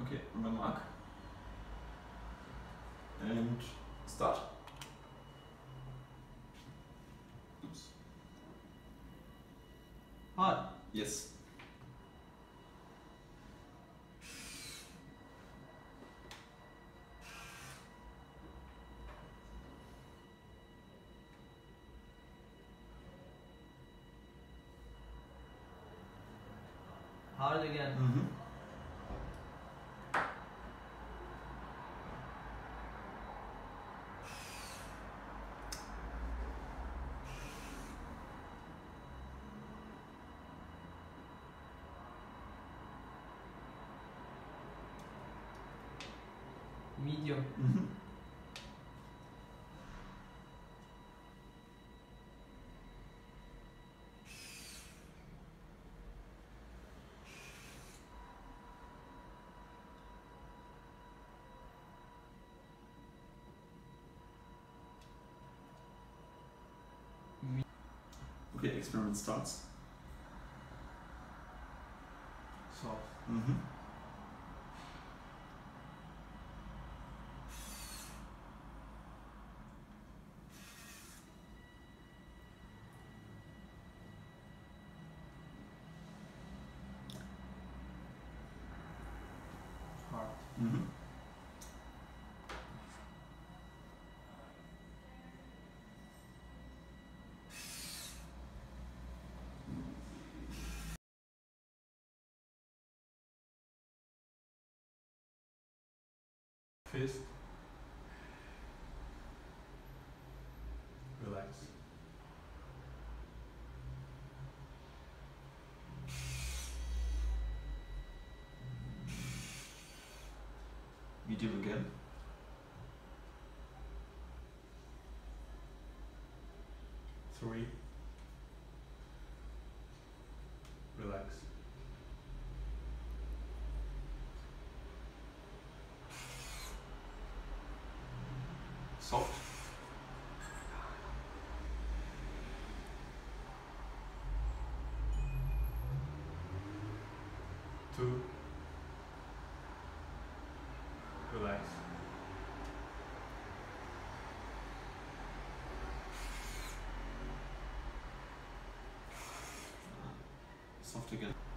Okay, on the mark. And start. Oops. Hard. Yes. Hard again. Mm-hmm. Medium. Mm-hmm. Okay, experiment starts. Soft. Mm-hmm. Hard. Mm-hmm. Fist. Relax. Medium again. Three. Relax. Soft. Two. Relax. Soft again.